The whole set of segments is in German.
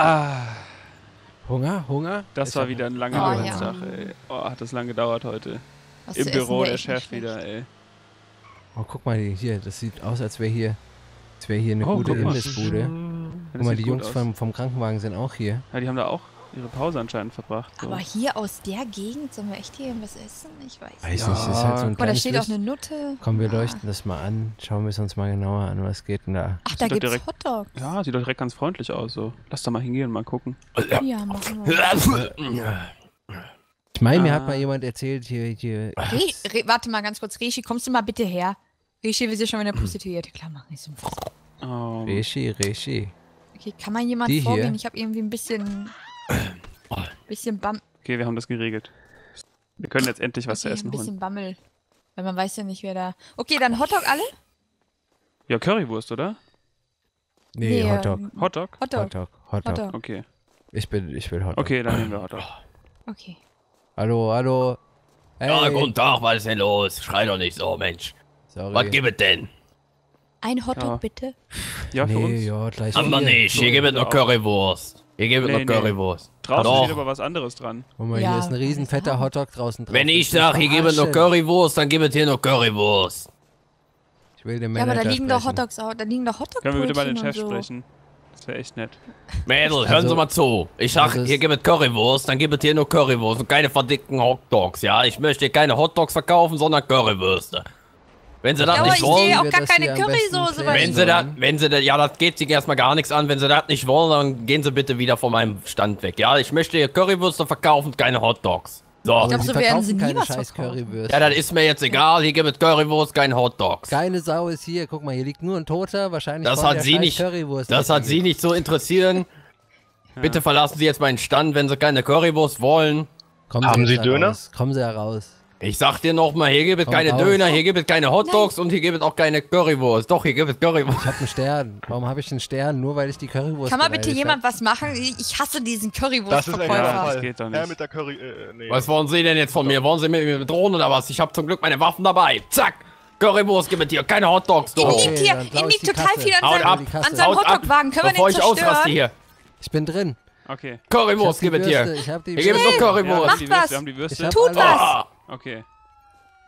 Ah. Hunger? Hunger? Das war wieder ein langer Arbeitstag, ey. Oh, hat das lange gedauert heute. Was im Büro der Chef wieder, ey. Oh, guck mal hier, das sieht aus, als wäre hier, eine gute Imbissbude. Guck mal, die Jungs vom Krankenwagen sind auch hier. Ja, die haben da auch ihre Pause anscheinend verbracht. So. Aber hier aus der Gegend, sollen wir echt hier irgendwas essen? Ich weiß nicht. Ja. Das ist halt so ein da steht auch eine Nutte. Komm, wir leuchten das mal an. Schauen wir es uns mal genauer an, was geht denn da? Ach, da gibt's direkt Hotdogs. Ja, sieht doch direkt ganz freundlich aus. So. Lass da mal hingehen und mal gucken. Ja, machen wir. Ich meine, mir hat mal jemand erzählt, hier... warte mal ganz kurz, R3shi, kommst du mal bitte her? R3shi, wir sind schon wieder prostituiert. Klar, mach nicht so. R3shi, R3shi. Okay, kann mal jemand vorgehen? Ich habe irgendwie ein bisschen... Bammel. Okay, wir haben das geregelt. Wir können jetzt endlich was zu essen holen. Ein bisschen Bammel. Weil man weiß ja nicht, wer da... Okay, dann Hotdog alle? Ja, Currywurst, oder? Nee, Hotdog. Hotdog? Hotdog. Okay. Ich will Hotdog. Okay, dann nehmen wir Hotdog. Okay. Hallo, hallo. Hey. Ja, guten Tag, was ist denn los? Schrei doch nicht so, Mensch. Sorry. Was gibt es denn? Ein Hotdog, bitte. Ja, für uns. Ja, gleich aber nicht, hier gibt es noch Currywurst. Hier gibt es noch Currywurst. Draußen steht aber was anderes dran. Guck mal, hier ist ein riesen fetter Hotdog draußen dran. Wenn ich sage, hier gibt es noch Currywurst, dann gibt es hier noch Currywurst. Ich will den Manager sprechen. Ja, aber da liegen doch Hotdogs auch, da liegen doch Hotdog. Können wir bitte mal den Chef sprechen? Das wäre echt nett. Mädel, hören Sie mal zu. Ich sag, hier gibt es Currywurst, dann gibt es hier nur Currywurst und keine verdickten Hotdogs, ja? Ich möchte hier keine Hotdogs verkaufen, sondern Currywürste. Wenn Sie das nicht wollen... Ja, aber ich sehe auch gar keine Currysoße. Wenn Sie das... Ja, das geht sich erstmal gar nichts an. Wenn Sie das nicht wollen, dann gehen Sie bitte wieder von meinem Stand weg, ja? Ich möchte hier Currywürste verkaufen, keine Hotdogs. So. Ich glaube, so werden Sie nie was verkaufen. Ja, das ist mir jetzt egal. Hier gibt es Currywurst, keine Hotdogs. Keine Sau ist hier. Guck mal, hier liegt nur ein Toter. Wahrscheinlich Currywurst. Das hat Sie nicht so interessieren. Ja. Bitte verlassen Sie jetzt meinen Stand, wenn Sie keine Currywurst wollen. Haben Sie Döner? Raus. Kommen Sie heraus. Ich sag dir nochmal, hier gibt es keine Döner, hier gibt es keine Hotdogs und hier gibt es auch keine Currywurst. Doch, hier gibt es Currywurst. Ich hab einen Stern. Warum habe ich einen Stern? Nur weil ich die Currywurst... Kann mal bitte jemand was machen? Ich hasse diesen Currywurst-Verkäufer. Ja, mit der Curry... nee. Was wollen Sie denn jetzt von mir? Wollen Sie mit mir bedrohen oder was? Ich hab zum Glück meine Waffen dabei. Zack! Currywurst gibt es hier, keine Hotdogs. Ihm liegt hier, total viel an seinem Hotdogwagen. Können wir den zerstören? Ich ausraste hier. Ich bin drin. Okay. Currywurst gibt es hier. Hier gibt es noch Currywurst. Macht was! Tut was! Okay.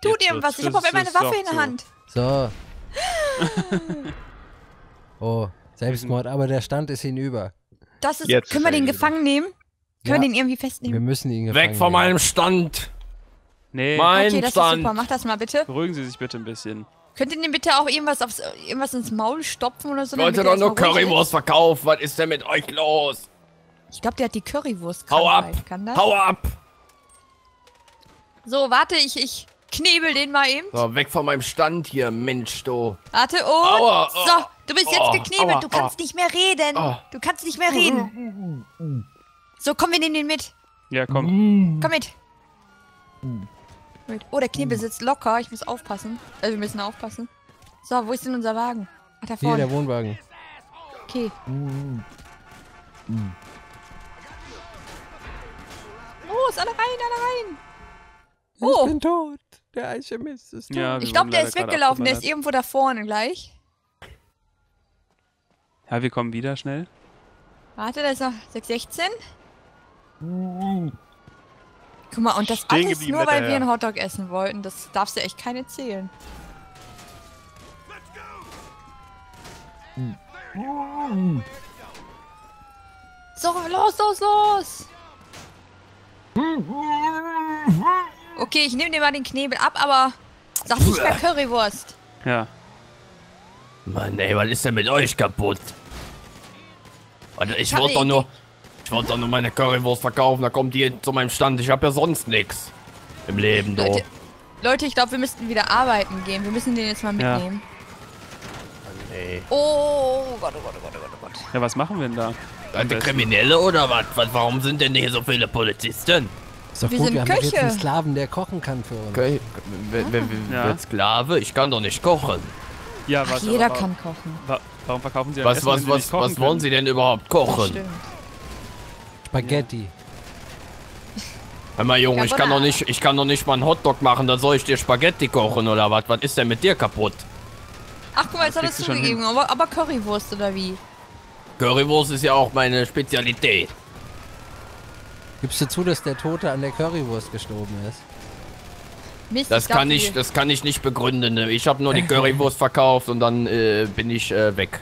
Tut ihm was, ich hab auf einmal eine Waffe in der Hand. So. Oh, Selbstmord, aber der Stand ist hinüber. Das ist, jetzt können wir den gefangen nehmen? Können wir den irgendwie festnehmen? Wir müssen ihn gefangen nehmen. Weg von meinem Stand! Nee. Mein Stand! Okay, das ist super, mach das mal bitte. Beruhigen Sie sich bitte ein bisschen. Könnt ihr denn bitte auch irgendwas ins Maul stopfen oder so? Leute, doch nur Currywurst verkauft, was ist denn mit euch los? Ich glaube, der hat die Currywurst gekauft. Hau ab! So, warte, ich knebel den mal eben. So, weg von meinem Stand hier, Mensch, du. Warte, aua, so, du bist jetzt geknebelt, du kannst nicht mehr reden. Du kannst nicht mehr reden. So, komm, wir nehmen den mit. Ja, komm. Komm mit. Oh, der Knebel sitzt locker, ich muss aufpassen. Wir müssen aufpassen. So, wo ist denn unser Wagen? Ach, da vorne. Hier, der Wohnwagen. Okay. Los, alle rein, alle rein. Ich bin tot. Der Alchemist ist tot. Ja, ich glaube, der ist weggelaufen. Der ist irgendwo da vorne gleich. Ja, wir kommen wieder schnell. Warte, da ist noch 616. Guck mal, und das alles nur, weil wir einen Hotdog essen wollten. Das darfst du echt keinen erzählen. So, los, los, los! Okay, ich nehme dir mal den Knebel ab, aber sag nicht mehr Currywurst. Ja. Mann, ey, was ist denn mit euch kaputt? Ich wollte doch nur... Ich wollte doch nur meine Currywurst verkaufen, da kommt die zu meinem Stand. Ich habe ja sonst nichts im Leben, doch. Leute, ich glaube, wir müssten wieder arbeiten gehen. Wir müssen den jetzt mal mitnehmen. Ja. Nee. Oh Gott, oh Gott, oh Gott, oh Gott. Ja, was machen wir denn da? Alte Kriminelle oder was? Warum sind denn hier so viele Polizisten? Ist doch wir sind wir Köche. Haben jetzt einen Sklaven, der kochen kann für uns. Okay. Wer Sklave? Ich kann doch nicht kochen. Ja, was? Jeder kann kochen. Warum verkaufen Sie Essen, wenn Sie nicht kochen? Was wollen Sie denn überhaupt kochen? Spaghetti. Hör mal, Junge, ich kann doch nicht mal einen Hotdog machen, da soll ich dir Spaghetti kochen oder was? Was ist denn mit dir kaputt? Ach guck mal, jetzt hat er es zugegeben, aber Currywurst oder wie? Currywurst ist ja auch meine Spezialität. Gibst du zu, dass der Tote an der Currywurst gestorben ist? Mist, das kann ich nicht begründen. Ne? Ich habe nur die Currywurst verkauft und dann bin ich weg.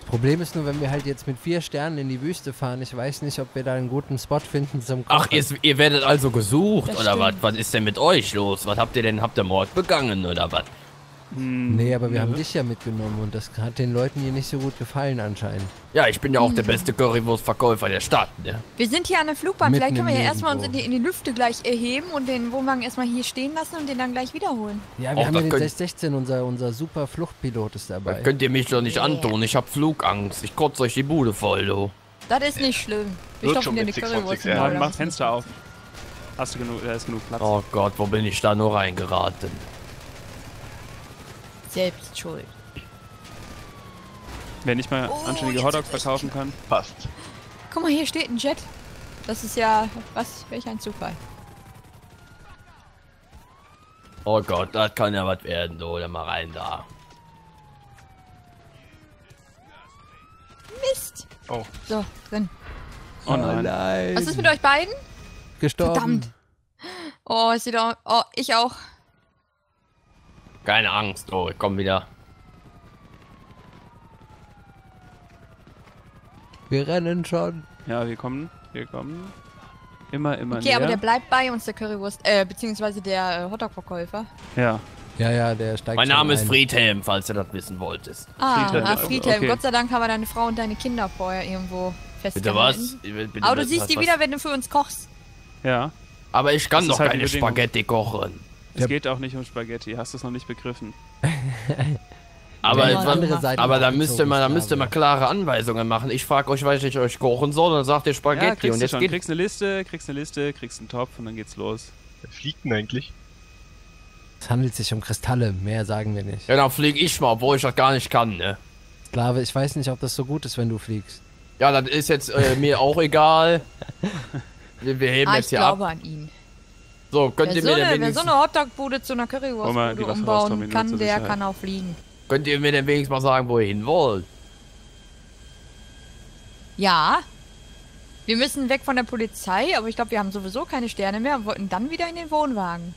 Das Problem ist nur, wenn wir halt jetzt mit 4 Sternen in die Wüste fahren, ich weiß nicht, ob wir da einen guten Spot finden zum Kochen. Ach, ihr werdet also gesucht, das oder was? Was ist denn mit euch los? Was habt ihr denn? Habt ihr Mord begangen oder was? Nee, aber wir haben dich ja mitgenommen und das hat den Leuten hier nicht so gut gefallen anscheinend. Ja, ich bin ja auch der beste Currywurstverkäufer der Stadt, ne? Wir sind hier an der Flugbahn, vielleicht können wir ja erstmal uns in die Lüfte gleich erheben und den Wohnwagen erstmal hier stehen lassen und den dann gleich wiederholen. Ja, wir haben ja den 616, unser super Fluchtpilot ist dabei. Das könnt ihr mich doch nicht antun, ich hab Flugangst, ich kotze euch die Bude voll, du. Das ist nicht schlimm. Wir stopfen dir eine Currywurst. Ja, mach Fenster auf. Hast du genug, da ist genug Platz. Oh Gott, wo bin ich da nur reingeraten? Selbst schuld. Wenn ich mal anständige Hotdogs verkaufen kann, passt. Guck mal, hier steht ein Jet. Das ist ja, welch ein Zufall. Oh Gott, das kann ja was werden, so, dann mal rein da. Mist! Oh. So, drin. Oh nein. Was ist mit euch beiden? Gestorben. Verdammt. Oh, ist sie da. Oh, ich auch. Keine Angst, oh, ich komm wieder. Wir rennen schon. Ja, wir kommen. Immer okay, näher. Aber der bleibt bei uns, der Currywurst, beziehungsweise der Hotdog-Verkäufer. Ja. Ja, der steigt. Mein Name ist Friedhelm, falls du das wissen wolltest. Friedhelm, okay. Gott sei Dank haben wir deine Frau und deine Kinder vorher irgendwo festgehalten. Bitte was? Bitte, aber du siehst die wieder, wenn du für uns kochst. Ja. Aber ich kann doch halt keine Spaghetti kochen. Es geht auch nicht um Spaghetti, hast du es noch nicht begriffen. aber da müsste man klare Anweisungen machen. Ich frage euch, was ich euch kochen soll, dann sagt ihr Spaghetti. Ja, und jetzt kriegst du eine Liste, kriegst einen Topf und dann geht's los. Wer fliegt denn eigentlich? Es handelt sich um Kristalle, mehr sagen wir nicht. Ja, dann flieg ich mal, obwohl ich das gar nicht kann, ne? Sklave, ich weiß nicht, ob das so gut ist, wenn du fliegst. Ja, das ist jetzt mir auch egal. Wir heben jetzt hier ab. Ich glaube an ihn. So, könnt ihr mir denn wenigstens... Wer so eine Hotdog-Bude zu einer Currywurst-Bude umbauen kann, der kann auch fliegen. Könnt ihr mir denn wenigstens mal sagen, wo ihr hin wollt? Ja. Wir müssen weg von der Polizei, aber ich glaube, wir haben sowieso keine Sterne mehr und wollten dann wieder in den Wohnwagen.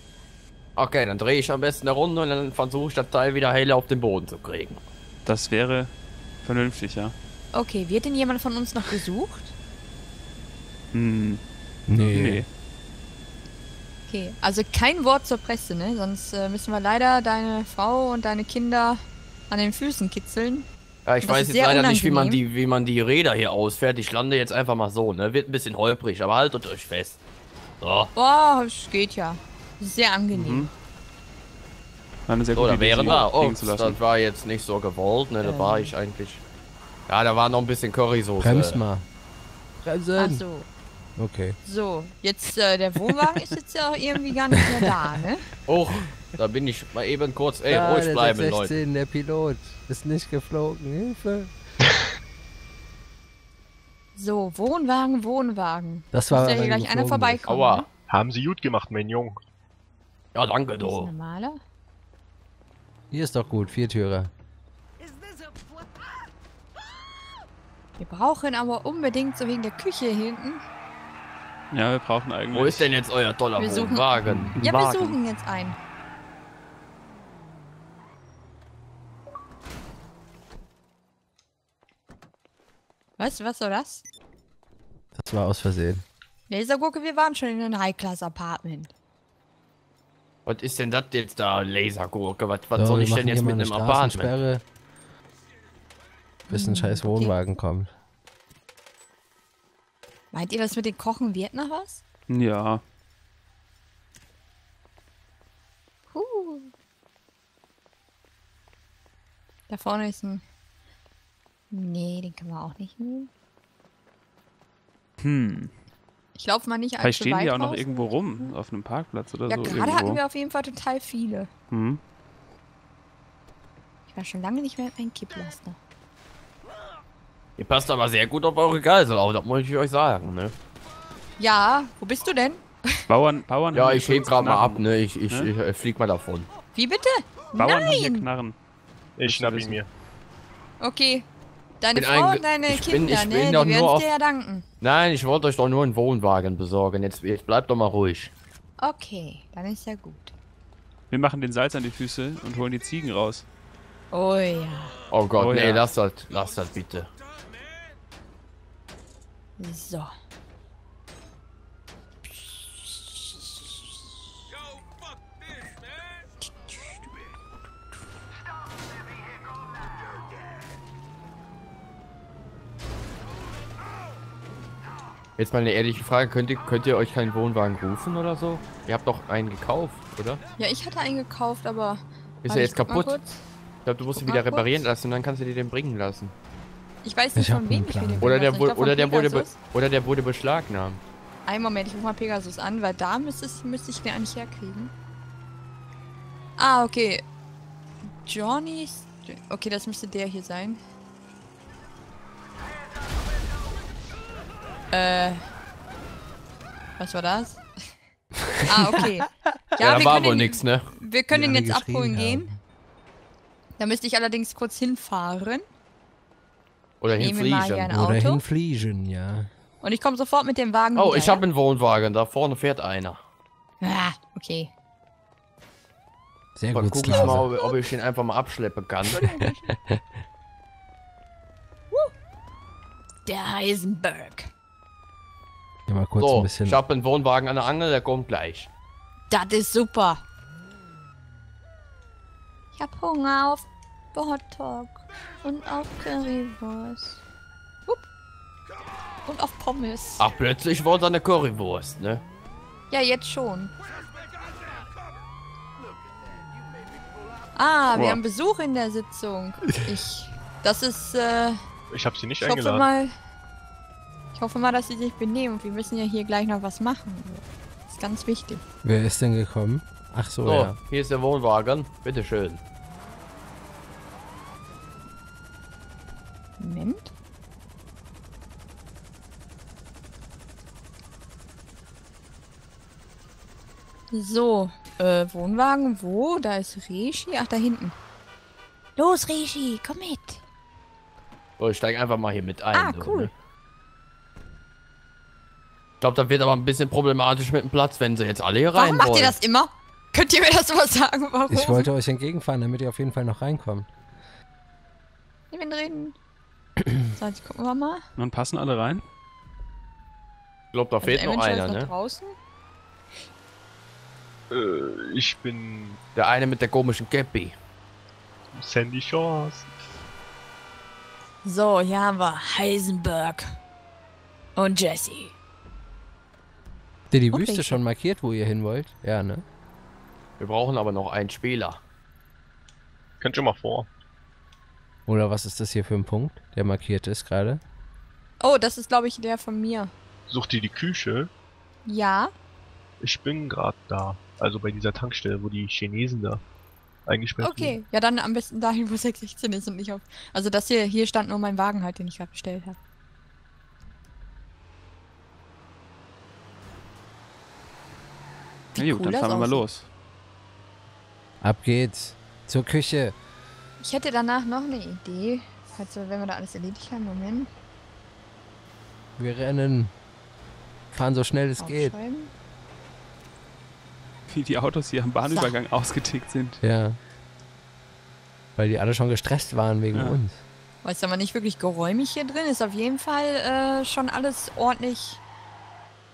Okay, dann drehe ich am besten eine Runde und dann versuche ich das Teil wieder heile auf den Boden zu kriegen. Das wäre vernünftig, ja. Okay, wird denn jemand von uns noch gesucht? Nee. Okay, also kein Wort zur Presse, ne? Sonst müssen wir leider deine Frau und deine Kinder an den Füßen kitzeln. Ja, ich weiß jetzt leider nicht, wie man die Räder hier ausfährt. Ich lande jetzt einfach mal so, ne? Wird ein bisschen holprig, aber haltet euch fest. So. Boah, es geht ja. Sehr angenehm. Eine sehr gute Idee, wären wir. Oh, das war jetzt nicht so gewollt, ne? Da war ich eigentlich... Ja, da war noch ein bisschen Currysoße. Bremst mal. Bremsen. Ach so. Okay. So, jetzt der Wohnwagen ist jetzt ja auch irgendwie gar nicht mehr da, ne? Och, da bin ich mal eben kurz, ruhig bleiben, der 16, Leute. Der Pilot ist nicht geflogen, Hilfe. So, Wohnwagen. Das war ja gleich einer vorbeikommen. Aua, ne? Haben Sie gut gemacht, mein Jung. Ja, danke, du. Hier ist doch gut, 4 Türe. Wir brauchen aber unbedingt so wegen der Küche hinten. Ja, wir brauchen eigentlich... Wo ist denn jetzt euer toller Wohnwagen? Ja, wir suchen jetzt einen. Was soll das? Das war aus Versehen. Lasergurke, wir waren schon in einem High-Class-Apartment. Was ist denn das jetzt da, Lasergurke? Was soll ich denn jetzt mit einem Apartment? Bis ein scheiß Wohnwagen kommt. Meint ihr, das mit den Kochen wird noch was? Ja. Da vorne ist ein... Nee, den können wir auch nicht nehmen. Ich laufe mal nicht allzu weit. Vielleicht stehen die auch noch irgendwo rum, auf einem Parkplatz oder so. Ja, gerade hatten wir auf jeden Fall total viele. Ich war schon lange nicht mehr mit meinem Kipplaster. Ihr passt aber sehr gut auf eure Geisel auf, das muss ich euch sagen, ne? Ja, wo bist du denn? Bauern ja, ich heb gerade mal ab, ne? Ich flieg mal davon. Wie bitte? Bauern haben hier Knarren. Ich schnapp ihn mir. Okay, Deine Frau und deine Kinder, die werden dir ja danken. Nein, ich wollte euch doch nur einen Wohnwagen besorgen. Jetzt bleibt doch mal ruhig. Okay, dann ist ja gut. Wir machen den Salz an die Füße und holen die Ziegen raus. Oh ja. Oh Gott, oh, nee, ja. Lass das bitte. So. Jetzt mal eine ehrliche Frage, könnt ihr euch keinen Wohnwagen rufen oder so? Ihr habt doch einen gekauft, oder? Ja, ich hatte einen gekauft, aber... Ist er jetzt kaputt? Ich glaube, du musst ihn wieder reparieren lassen und dann kannst du dir den bringen lassen. Ich weiß nicht, von wem ich den oder der wurde beschlagnahmt. Einen Moment, ich rufe mal Pegasus an, weil da müsste ich den eigentlich herkriegen. Ah, okay. Johnny... Okay, das müsste der hier sein. Was war das? Ah, okay. Ja, ja, da war wohl nichts, ne? Wir können ihn jetzt abholen gehen. Da müsste ich allerdings kurz hinfahren. Oder hinfliegen. Oder hinfliegen, ja. Und ich komme sofort mit dem Wagen. Oh, ich habe einen Wohnwagen. Da vorne fährt einer. Ah, okay. Sehr gut. Guck ich mal, ob ich den einfach mal abschleppen kann. Der Heisenberg. Mal kurz so, ein bisschen. Ich habe einen Wohnwagen an der Angel, der kommt gleich. Das ist super. Ich habe Hunger auf Hotdog und auf Currywurst. Und auf Pommes. Ach, plötzlich wurde eine Currywurst, ne? Ja, jetzt schon. Ah, wir haben Besuch in der Sitzung. Ich habe sie nicht eingeladen. Ich hoffe mal, dass sie sich benehmen und wir müssen ja hier gleich noch was machen. Das ist ganz wichtig. Wer ist denn gekommen? Ach so, ja. Hier ist der Wohnwagen. Bitteschön. Moment. So, Wohnwagen wo? Da ist R3shi. Ach, da hinten. Los, R3shi, komm mit. So, ich steig einfach mal hier mit ein. Ah, cool. So, ne? Ich glaube, da wird aber ein bisschen problematisch mit dem Platz, wenn sie jetzt alle hier rein wollen. Warum macht ihr das immer? Könnt ihr mir das mal sagen, warum? Ich wollte euch entgegenfahren, damit ihr auf jeden Fall noch reinkommt. Ich bin drin. So, jetzt gucken wir mal. Und passen alle rein? Ich glaube, da fehlt noch einer, ne? Draußen? Ich bin... Der eine mit der komischen Cappy. Sandy Shores. So, hier haben wir Heisenberg. Und Jesse. Habt ihr die Wüste schon markiert, wo ihr hin wollt? Ja, ne? Wir brauchen aber noch einen Spieler. Könnt ihr mal vor. Oder was ist das hier für ein Punkt, der markiert ist gerade? Oh, das ist, glaube ich, der von mir. Sucht ihr die Küche? Ja. Ich bin gerade da. Also bei dieser Tankstelle, wo die Chinesen da eingesperrt sind. Okay, ja dann am besten dahin, wo 616 ist und nicht auf... Also das hier, hier stand nur mein Wagen halt, den ich gerade bestellt habe. Na gut, dann fahren wir mal los. Ab geht's. Zur Küche. Ich hätte danach noch eine Idee. Falls wir, wenn wir da alles erledigt haben, Moment. Wir rennen. Fahren so schnell es geht. Wie die Autos hier am Bahnübergang ausgetickt sind. Ja. Weil die alle schon gestresst waren wegen uns. Weil es aber nicht wirklich geräumig hier drin ist. Auf jeden Fall schon alles ordentlich...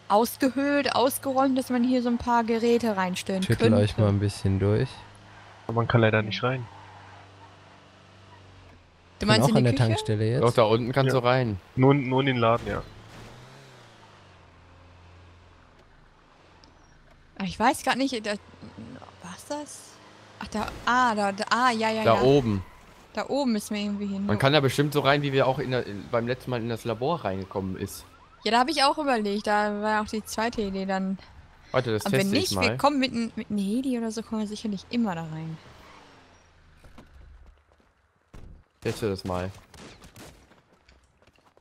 ausgehöhlt, ausgeräumt, dass man hier so ein paar Geräte reinstellen könnte. Schüttel euch mal ein bisschen durch. Aber man kann leider nicht rein. Du meinst auch in der Tankstelle jetzt? Doch, da unten kannst du rein. Nur in den Laden, ja. Ich weiß gar nicht, was das? Ach, da, da oben. Da oben müssen wir irgendwie hin. Man kann da bestimmt so rein, wie wir auch beim letzten Mal in das Labor reingekommen ist. Ja, da habe ich auch überlegt. Da war auch die zweite Idee dann. Warte, das teste ich mal. Aber wenn nicht, wir kommen mit einem Heli oder so, kommen wir sicherlich immer da rein. Teste das mal.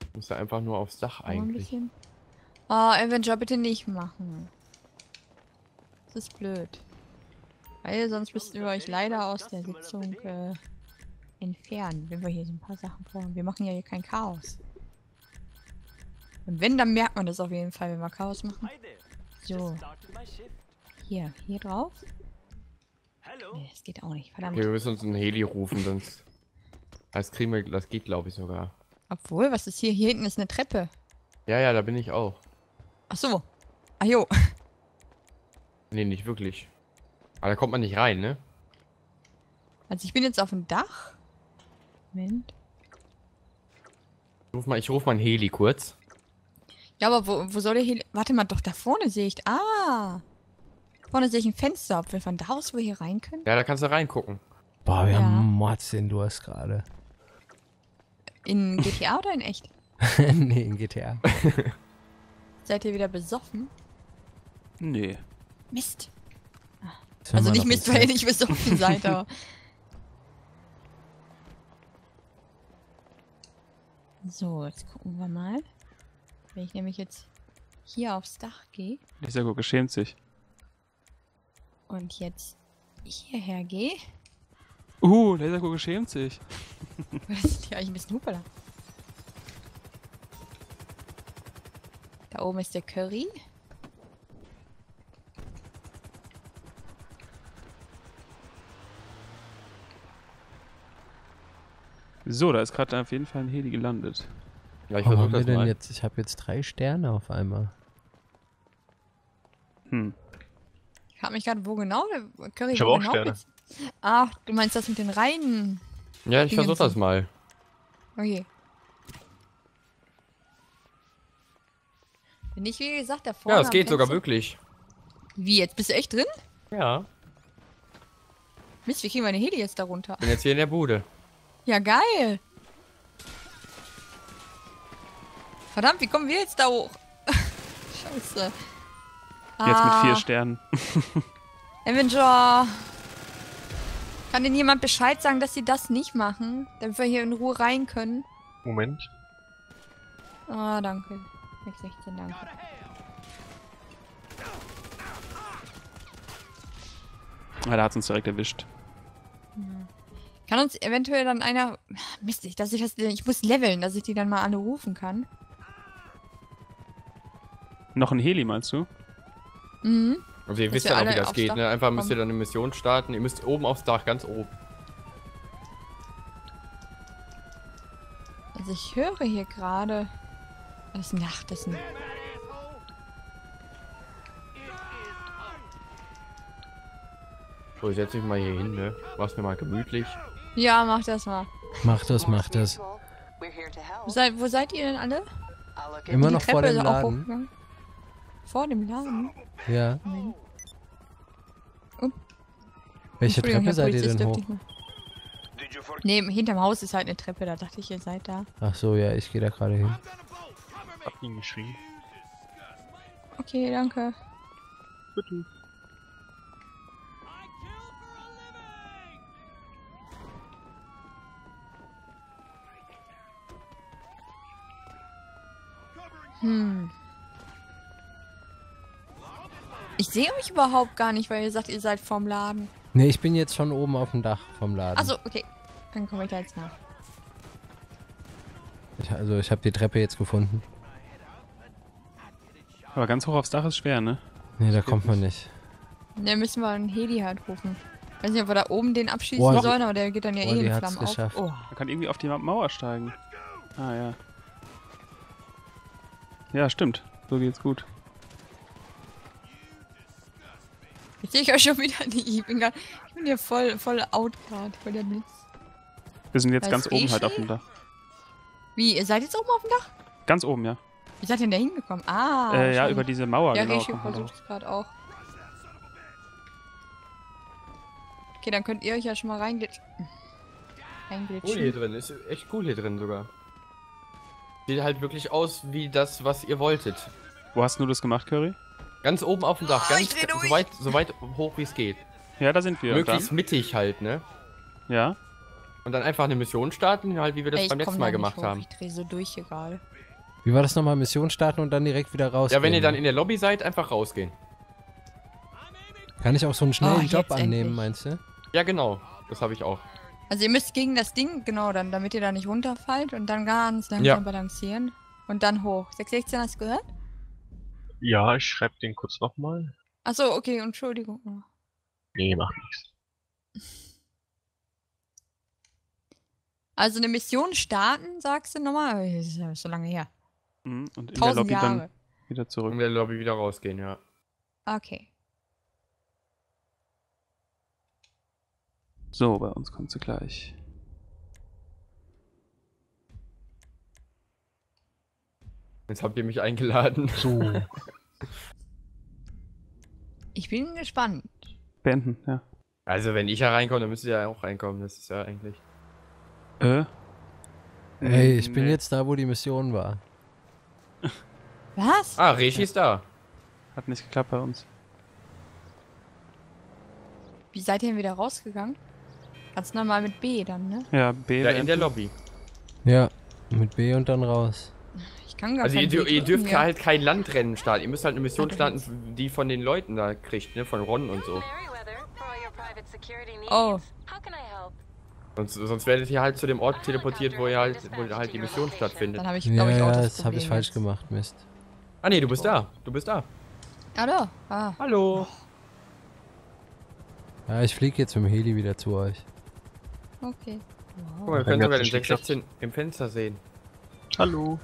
Ich muss da einfach nur aufs Dach eigentlich. Oh, Avenger, bitte nicht machen. Das ist blöd. Weil sonst müsst ihr euch leider aus der Sitzung entfernen, wenn wir hier so ein paar Sachen brauchen. Wir machen ja hier kein Chaos. Und wenn, dann merkt man das auf jeden Fall, wenn wir Chaos machen. So. Hier, hier drauf. Nee, das geht auch nicht, verdammt. Okay, wir müssen uns einen Heli rufen, sonst... Das kriegen wir, das geht, glaube ich, sogar. Obwohl, was ist hier? Hier hinten ist eine Treppe. Ja, ja, da bin ich auch. Ach so. Ach jo. Nee, nicht wirklich. Aber da kommt man nicht rein, ne? Also ich bin jetzt auf dem Dach. Moment. Ich ruf mal einen Heli kurz. Ja, aber wo soll der Heli... Warte mal, doch da vorne sehe ich... Ah! Vorne sehe ich ein Fenster, ob wir von da aus wo hier rein können. Ja, da kannst du reingucken. Boah, wir haben Mords den Durst gerade. In GTA oder in echt? Nee, in GTA. Seid ihr wieder besoffen? Nee. Mist. Also nicht Mist, weil ihr nicht besoffen seid, aber... So, jetzt gucken wir mal. Wenn ich nämlich jetzt hier aufs Dach gehe... Lasergurke schämt sich. Und jetzt hierher gehe... Lasergurke schämt sich. Das ist ja eigentlich ein bisschen hupala. Da oben ist der Curry. So, da ist gerade auf jeden Fall ein Heli gelandet. Ja, ich versuche das mal. Jetzt, ich habe jetzt 3 Sterne auf einmal. Hm. Ich habe mich gerade, wo genau? Curry, ich habe auch genau Sterne. Ach, du meinst das mit den Reihen? Ja, ich versuche das mal. Okay. Bin ich, wie gesagt, da vorne. Ja, es geht sogar wirklich. Wie, jetzt bist du echt drin? Ja. Mist, wie kriegen wir den Heli jetzt da runter? Ich bin jetzt hier in der Bude. Ja, geil. Verdammt, wie kommen wir jetzt da hoch? Scheiße. Jetzt mit 4 Sternen. Avenger. Kann denn jemand Bescheid sagen, dass sie das nicht machen? Damit wir hier in Ruhe rein können. Moment. Ah, danke. 616, danke. Ah, da hat's uns direkt erwischt. Hm. Kann uns eventuell dann einer... Mist, ich muss leveln, dass ich die dann mal alle rufen kann. Noch ein Heli, meinst du? Mhm. Also ihr wisst ja auch, wie das geht, ne? Einfach müsst ihr dann eine Mission starten. Ihr müsst oben aufs Dach, ganz oben. Also ich höre hier gerade... Das ist Nacht, das ist nicht. So, ich setze mich mal hier hin, ne? Mach's mir mal gemütlich. Ja, mach das mal. Mach das. Wo seid ihr denn alle? Immer noch vor dem Laden. Vor dem Laden? Ja. Oh. Welche Treppe seid ihr denn hoch? Nee, hinterm Haus ist halt eine Treppe, da dachte ich, ihr seid da. Ach so, ja, ich gehe da gerade hin. Hab ihn geschrieben. Okay, danke. Bitte. Hm. Ich sehe mich überhaupt gar nicht, weil ihr sagt, ihr seid vorm Laden. Ne, ich bin jetzt schon oben auf dem Dach vom Laden. Achso, okay. Dann komme ich da jetzt nach. Ich habe die Treppe jetzt gefunden. Aber ganz hoch aufs Dach ist schwer, ne? Ne, da kommt man nicht. Ne, müssen wir einen Heli halt rufen. Ich weiß nicht, ob wir da oben den abschießen sollen, aber der geht dann ja eh in Flammen auf. Man kann irgendwie auf die Mauer steigen. Ah, ja. Ja, stimmt. So geht's gut. Jetzt sehe ich euch schon wieder nicht. Ich bin hier voll out gerade, voll der Blitz. Wir sind jetzt ganz oben halt auf dem Dach. Wie, ihr seid jetzt oben auf dem Dach? Ganz oben, ja. Wie seid ihr denn da hingekommen? Ah. Ja, über diese Mauer, ja, genau. Ja, R3shi versucht es gerade auch. Okay, dann könnt ihr euch ja schon mal reinglitschen. Cool hier drin, ist echt cool hier drin sogar. Sieht halt wirklich aus wie das, was ihr wolltet. Wo hast du das gemacht, Curry? Ganz oben auf dem Dach, so weit hoch wie es geht. Ja, da sind wir. Möglichst mittig halt, ne? Ja. Und dann einfach eine Mission starten, halt wie wir das beim letzten Mal gemacht haben. Ich drehe so durch hier gerade. Wie war das nochmal? Mission starten und dann direkt wieder rausgehen? Ja, wenn ihr dann in der Lobby seid, einfach rausgehen. Kann ich auch so einen schnellen Job annehmen, meinst du? Ja, genau. Das habe ich auch. Also ihr müsst gegen das Ding, genau, dann, damit ihr da nicht runterfallt und dann ganz langsam balancieren und dann hoch. 616, hast du gehört? Ja, ich schreibe den kurz nochmal. Achso, okay, Entschuldigung. Nee, macht nichts. Also eine Mission starten, sagst du nochmal? Das ist ja so lange her. Und in der Lobby dann wieder zurück. In der Lobby wieder rausgehen, ja. Okay. So, bei uns kommt sie gleich. Jetzt habt ihr mich eingeladen. So. Ich bin gespannt. Beenden, ja. Also wenn ich ja reinkomme, dann müsst ihr ja auch reinkommen. Das ist ja eigentlich... Hey, ich bin jetzt da, wo die Mission war. Was? Ah, R3shi ist da. Hat nicht geklappt bei uns. Wie seid ihr denn wieder rausgegangen? Ganz normal mit B dann, ne? Ja, B. Ja, in der Lobby. Ja, mit B und dann raus. Ich kann gar nicht. Also ihr dürft halt kein Landrennen starten. Ihr müsst halt eine Mission starten, die von den Leuten da kriegt, ne? Von Ron und so. Oh. Sonst werdet ihr halt zu dem Ort teleportiert, wo halt die Mission stattfindet. Dann habe ich, glaube ich, auch das habe ich falsch gemacht, Mist. Ah ne, du bist da. Du bist da. Hallo. Ah. Hallo. Ja, ich fliege jetzt mit dem Heli wieder zu euch. Okay. Wow. Guck mal, wir können sogar den 616 im Fenster sehen. Hallo.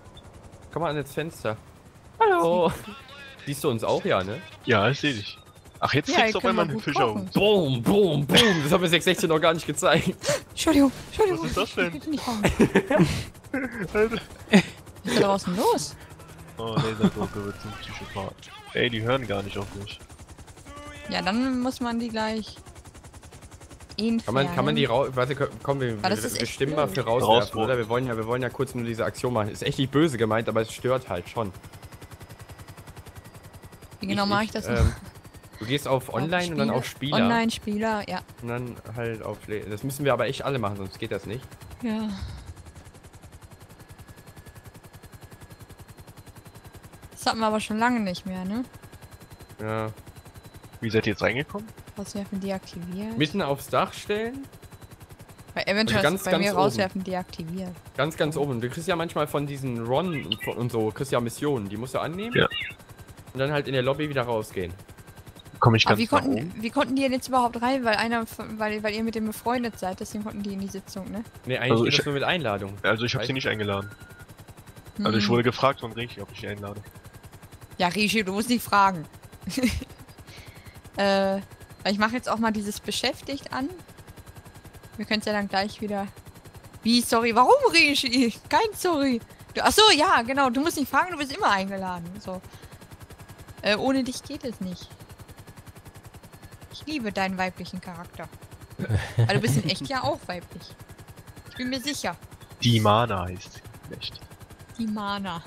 Komm mal ans Fenster. Hallo. Siehst du uns auch, ja, ne? Ja, ich sehe dich. Ach, jetzt kriegst du auf einmal einen Fischaugen. Boom, boom, boom. Das haben wir 616 noch gar nicht gezeigt. Entschuldigung, Entschuldigung. Was ist das denn? Was ist da draußen los? Oh, Lasergurke wird zum Psychopath. Ey, die hören gar nicht auf mich. Ja, dann muss man die gleich... Kann man die raus... Warte, komm, wir stimmen mal für rauswerfen, oder? Wir wollen ja kurz nur diese Aktion machen. Ist echt nicht böse gemeint, aber es stört halt schon. Wie genau mache ich das noch? Du gehst auf Online und dann auf Spieler. Online, Spieler, ja. Und dann halt auf... Das müssen wir aber echt alle machen, sonst geht das nicht. Ja. Das hatten wir aber schon lange nicht mehr, ne? Ja. Wie seid ihr jetzt reingekommen? Rauswerfen, deaktiviert. Mitten aufs Dach stellen? Bei eventuell bei mir rauswerfen, deaktiviert. Ganz, ganz oben. Du kriegst ja manchmal von diesen Ron und so, kriegst ja Missionen. Die musst du annehmen. Ja. Und dann halt in der Lobby wieder rausgehen. Komm ich ganz wie konnten die denn jetzt überhaupt rein, weil ihr mit dem befreundet seid, deswegen konnten die in die Sitzung, ne? Ne, eigentlich also nur mit Einladung. Also ich hab sie nicht eingeladen. Hm. Also ich wurde gefragt von R3shi, ob ich die einlade. Ja, R3shi, du musst nicht fragen. Ich mache jetzt auch mal dieses Beschäftigt an. Wir können es ja dann gleich wieder... Wie, sorry, warum R3shi? Kein sorry. Achso, ja, genau, du musst nicht fragen, du bist immer eingeladen. So. Ohne dich geht es nicht. Ich liebe deinen weiblichen Charakter. Aber du bist in echt ja auch weiblich. Ich bin mir sicher. Die Mana heißt sie. Echt. Die Mana.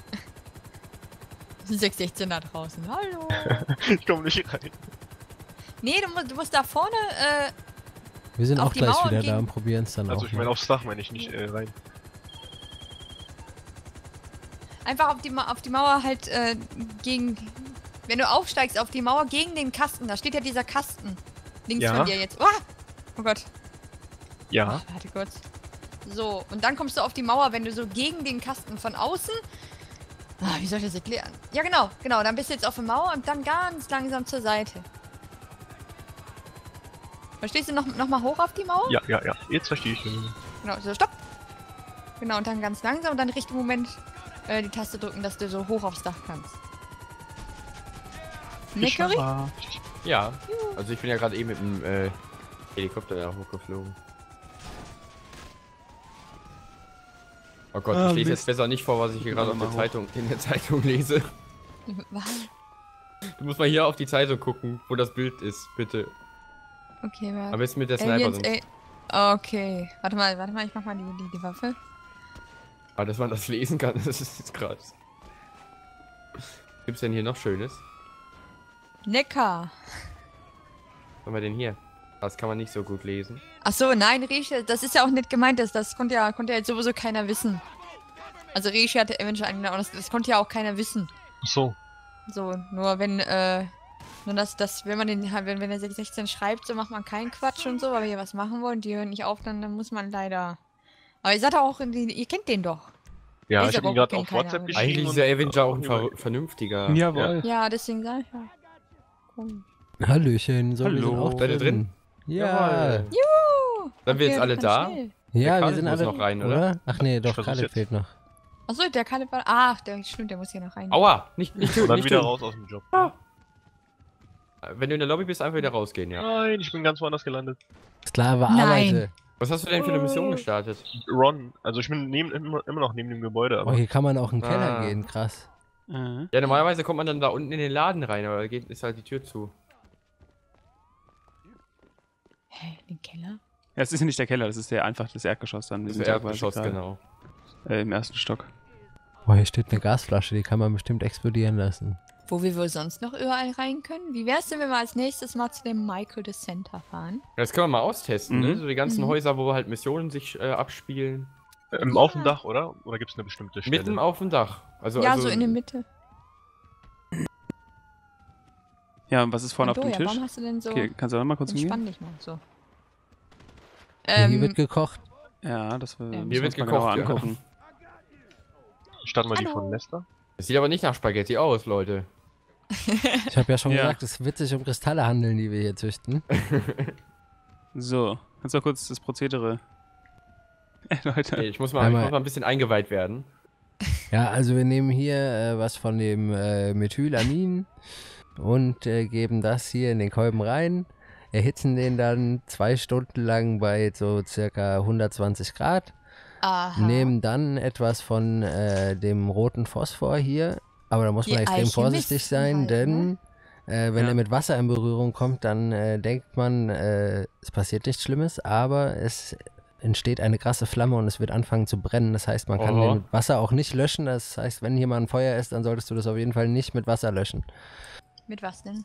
Das sind 616 da draußen. Hallo. Ich komme nicht rein. Nee, du musst da vorne. Wir sind auch gleich wieder da und probieren es dann auch. Also ich meine aufs Dach meine ich nicht rein. Einfach auf die Mauer halt gegen. Wenn du aufsteigst auf die Mauer gegen den Kasten, da steht ja dieser Kasten. Links von dir jetzt. Ah! Oh Gott. Ja. Ach, warte kurz. So, und dann kommst du auf die Mauer, wenn du so gegen den Kasten von außen. Ah, wie soll ich das erklären? Ja, genau, genau. Dann bist du jetzt auf der Mauer und dann ganz langsam zur Seite. Verstehst du noch mal hoch auf die Mauer? Ja, ja, ja. Jetzt verstehe ich. Genau, so stopp. Genau, und dann ganz langsam und dann richtigen Moment die Taste drücken, dass du so hoch aufs Dach kannst. Ne, Curry? Ja, also ich bin ja gerade eben mit dem Helikopter da hochgeflogen. Oh Gott, ich lese jetzt besser nicht vor, was ich hier gerade in der Zeitung lese. Was? Du musst mal hier auf die Zeitung gucken, wo das Bild ist, bitte. Okay, warte. Aber jetzt mit der Sniper sind. Okay, warte mal, ich mach mal die Waffe. Aber dass man das lesen kann, das ist jetzt krass. Was gibt's denn hier noch Schönes? Neckar. Was haben wir denn hier? Das kann man nicht so gut lesen. Ach so, nein, R3shi, das ist ja auch nicht gemeint, das konnte ja jetzt sowieso keiner wissen. Also R3shi hatte Aven9er19, das konnte ja auch keiner wissen. Ach so. So, nur wenn Nur dass wenn man den, wenn der 616 schreibt, so macht man keinen Quatsch und so, weil wir hier was machen wollen, die hören nicht auf, dann muss man leider. Aber ihr seid auch, ihr kennt den doch. Ja, ich hab ihn gerade auf WhatsApp geschrieben. Eigentlich ist der Avenger auch ein vernünftiger. Jawohl. Ja, deswegen sag ich ja. Komm. Hallöchen, so wir sind auch drin. Seid ihr drin? Ja. Juhu! Sind wir jetzt alle da? Ja, wir sind alle noch rein, oder? Ach nee, doch, Kalle fehlt noch. Achso, der Kalle war. Ach, der stimmt, der muss hier noch rein. Aua! Nicht tun. Dann wieder raus aus dem Job. Wenn du in der Lobby bist, einfach wieder rausgehen, ja. Nein, ich bin ganz woanders gelandet. Sklave arbeite. Was hast du denn für eine Mission gestartet? Ron, also ich bin immer noch neben dem Gebäude. Aber oh, hier kann man auch in den Keller gehen, krass. Ja, normalerweise kommt man dann da unten in den Laden rein, aber da ist halt die Tür zu. Hä, den Keller? Ja, es ist ja nicht der Keller, das ist ja einfach das Erdgeschoss dann. Das Erdgeschoss, genau. Im ersten Stock. Boah, hier steht eine Gasflasche, die kann man bestimmt explodieren lassen. Wo wir wohl sonst noch überall rein können? Wie wär's denn, wenn wir als nächstes mal zu dem Michael de Center fahren? Das können wir mal austesten, ne? So die ganzen Häuser, wo halt Missionen sich abspielen. Auf dem Dach, oder? Oder gibt's eine bestimmte Stelle? Mitten auf dem Dach. Also, ja, so in der Mitte. Ja, und was ist vorne auf dem Tisch? Warum hast du denn so... Okay, kannst du noch mal kurz entspann dich mal, so. Hier wird gekocht. Ja, das wir hier wird gekocht, angucken. Starten wir die von Lester. Das sieht aber nicht nach Spaghetti aus, Leute. Ich habe ja schon gesagt, es wird sich um Kristalle handeln, die wir hier züchten. So, kannst du mal kurz das Prozedere... Leute. Okay, ich muss mal ein bisschen eingeweiht werden. Ja, also wir nehmen hier was von dem Methylamin und geben das hier in den Kolben rein, erhitzen den dann 2 Stunden lang bei so circa 120 Grad. Aha. Nehmen dann etwas von dem roten Phosphor hier, aber da muss man extrem vorsichtig sein, halt, denn wenn er mit Wasser in Berührung kommt, dann denkt man, es passiert nichts Schlimmes, aber es entsteht eine krasse Flamme und es wird anfangen zu brennen. Das heißt, man kann den mit Wasser auch nicht löschen. Das heißt, wenn hier mal ein Feuer ist, dann solltest du das auf jeden Fall nicht mit Wasser löschen. Mit was denn?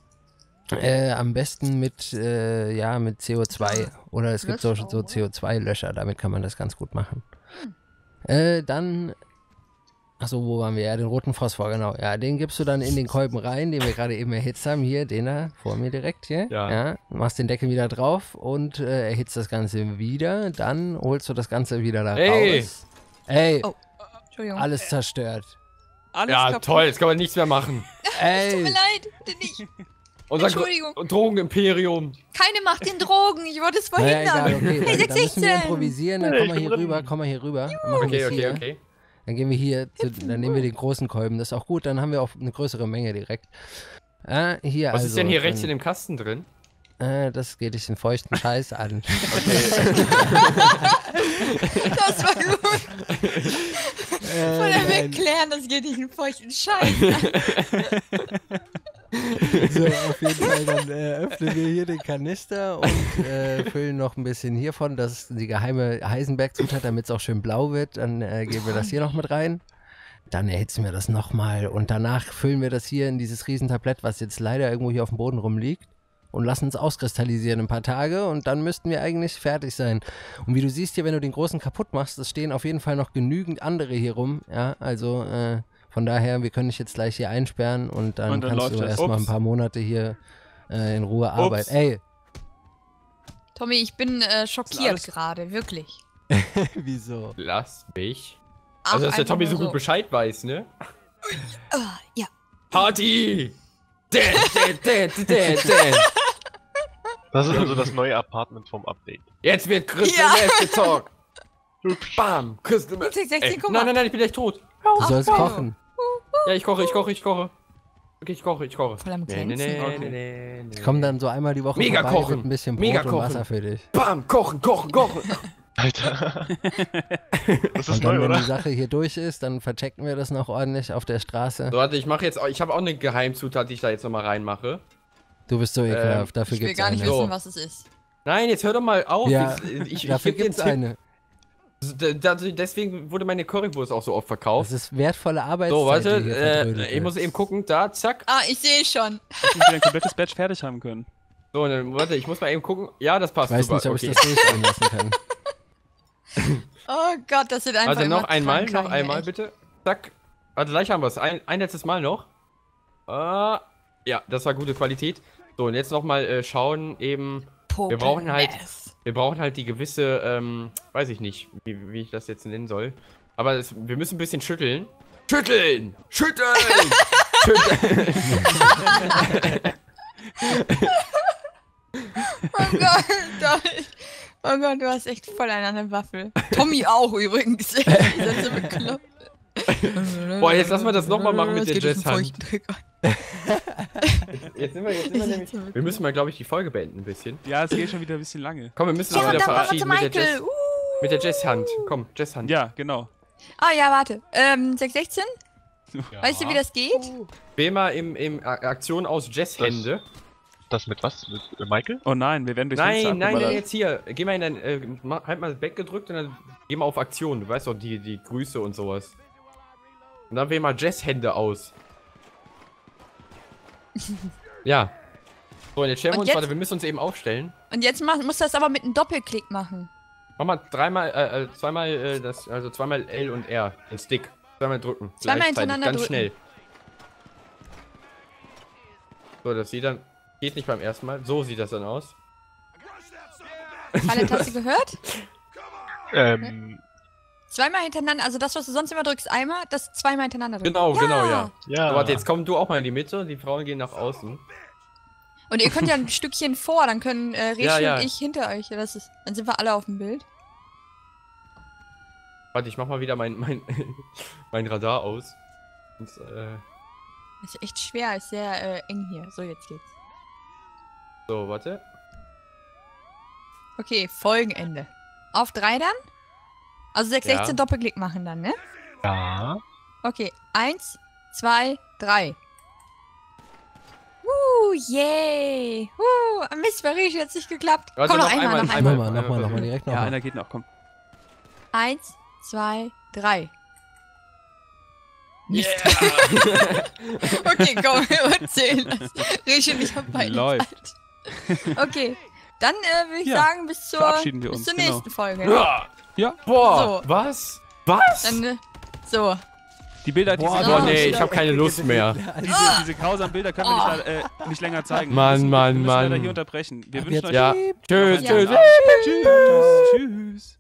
Am besten mit CO2 oder es gibt so CO2-Löscher, damit kann man das ganz gut machen. Dann, achso, wo waren wir? Ja, den roten Phosphor, genau. Ja, den gibst du dann in den Kolben rein, den wir gerade eben erhitzt haben. Hier, den da vor mir direkt hier. Ja. Ja, machst den Deckel wieder drauf und erhitzt das Ganze wieder. Dann holst du das Ganze wieder da raus. Ey, alles zerstört. Alles kaputt. Toll, jetzt kann man nichts mehr machen. Es tut mir leid, denn nicht. Unser Entschuldigung. Drogenimperium. Keine macht den Drogen, ich wollte es verhindern. Naja, okay, hey, dann müssen wir improvisieren, dann kommen wir hier rüber, Okay. Dann gehen wir hier, dann nehmen wir den großen Kolben, das ist auch gut, dann haben wir auch eine größere Menge direkt. Hier was ist denn hier rechts in dem Kasten drin? Das geht dich den feuchten Scheiß an. Okay. Das war gut. Von der erklären, das geht dich den feuchten Scheiß an. So, auf jeden Fall, dann öffnen wir hier den Kanister und füllen noch ein bisschen hiervon. Das ist die geheime Heisenberg-Zutat, damit es auch schön blau wird. Dann geben wir das hier noch mit rein. Dann erhitzen wir das nochmal und danach füllen wir das hier in dieses Riesentablett, was jetzt leider irgendwo hier auf dem Boden rumliegt. Und lassen es auskristallisieren ein paar Tage und dann müssten wir eigentlich fertig sein. Und wie du siehst hier, wenn du den großen kaputt machst, es stehen auf jeden Fall noch genügend andere hier rum. Ja, also... von daher, wir können dich jetzt gleich hier einsperren und dann kannst du erstmal ein paar Monate hier in Ruhe arbeiten. Ey! Tommy, ich bin schockiert gerade, wirklich. Wieso? Lass mich. Ach, also, dass der Tommy so gut Bescheid weiß, ne? Ja. Party! Das ist also das neue Apartment vom Update. Jetzt wird Crystal Meth gezockt! Bam! Crystal Meth! Nein, ich bin echt tot! Du sollst kochen. Ja, ich koche. Okay, ich koche. Voll am Glänzen. Ich komme dann so einmal die Woche Mega vorbei, kochen. Mit ein bisschen Brot und Wasser für dich. Bam, kochen. Alter. Das ist neu, oder? Wenn die Sache hier durch ist, dann verchecken wir das noch ordentlich auf der Straße. So, warte, ich habe auch eine Geheimzutat, die ich da jetzt nochmal reinmache. Du bist so ekelhaft, dafür gibt's eine. Ich will gar nicht wissen, was es ist. Nein, jetzt hör doch mal auf. Ja, dafür gibt's eine. Deswegen wurde meine Currywurst auch so oft verkauft. Das ist wertvolle Arbeitszeit. So, warte, ich muss eben gucken, da, zack. Ah, ich sehe schon. Dass wir ein komplettes Batch fertig haben können. So, dann, warte, ich muss mal eben gucken. Ja, das passt. Ich weiß nicht, ob ich das nicht einlassen kann. Oh Gott, das wird einfach also noch einmal, bitte. Zack. Warte, gleich haben wir es. Ein letztes Mal noch. Ja, das war gute Qualität. So, und jetzt nochmal schauen eben. Wir brauchen halt, die gewisse, weiß ich nicht, wie ich das jetzt nennen soll. Aber das, wir müssen ein bisschen schütteln. Schütteln! Schütteln! Schütteln! Oh Gott, Tommy. Oh Gott, du hast echt voll einen an der Waffel. Tommy auch übrigens. Die sind so bekloppt. Boah, jetzt lass mal das nochmal machen mit der Jazzhand. Jetzt sind wir nämlich... Wir müssen mal, glaube ich, die Folge beenden ein bisschen. Ja, es geht schon wieder ein bisschen lange. Komm, wir müssen uns wieder verabschieden mit der Jazzhand. Komm, Jazzhand. Ja, genau. Ah ja, warte. 616? Ja. Weißt du, wie das geht? Wähl mal im Aktion aus Jazzhände. Das mit was? Mit Michael? Oh nein, wir werden durch Nein, nein, nein, jetzt hier. Geh mal in dein... halt mal weggedrückt und dann geh mal auf Aktion. Du weißt doch, die Grüße und sowas. Und dann wähl mal Jazzhände aus. Ja. So, und jetzt stellen wir uns... Warte, wir müssen uns eben aufstellen. Und jetzt musst du das aber mit einem Doppelklick machen. Mach mal zweimal L und R, den Stick. Zweimal drücken. Zweimal hintereinander drücken. Ganz schnell. So, das sieht dann... Geht nicht beim ersten Mal. So sieht das dann aus. Alle Taste gehört? Zweimal hintereinander, also das, was du sonst immer drückst, einmal, das zweimal hintereinander drückst. Genau, ja. Ja. So, warte, jetzt komm du auch mal in die Mitte und die Frauen gehen nach außen. Und ihr könnt ja ein Stückchen vor, dann können Reshi und ich hinter euch. Das ist, dann sind wir alle auf dem Bild. Warte, ich mach mal wieder mein Radar aus. Und, das ist echt schwer, ist sehr eng hier. So, jetzt geht's. So, warte. Okay, Folgenende. Auf 3 dann? Also 616 Doppelklick machen dann, ne? Ja. Okay, 1, 2, 3. Yay! Mist, bei Reshi hat's nicht geklappt. Also komm, noch einmal, direkt noch. Ja, einer geht noch, komm. 1, 2, 3. Nicht. Yeah. Okay, komm, wir erzählen das. Reshi nicht vorbei. Läuft. Okay, dann würde ich sagen, bis zur nächsten Folge. Ja, boah, so. Was? Dann, so. Die Bilder, ich hab keine Lust mehr. Diese grausamen Bilder können wir nicht leider länger zeigen. Mann. Wir müssen leider hier unterbrechen. Wir wünschen euch... Tschüss.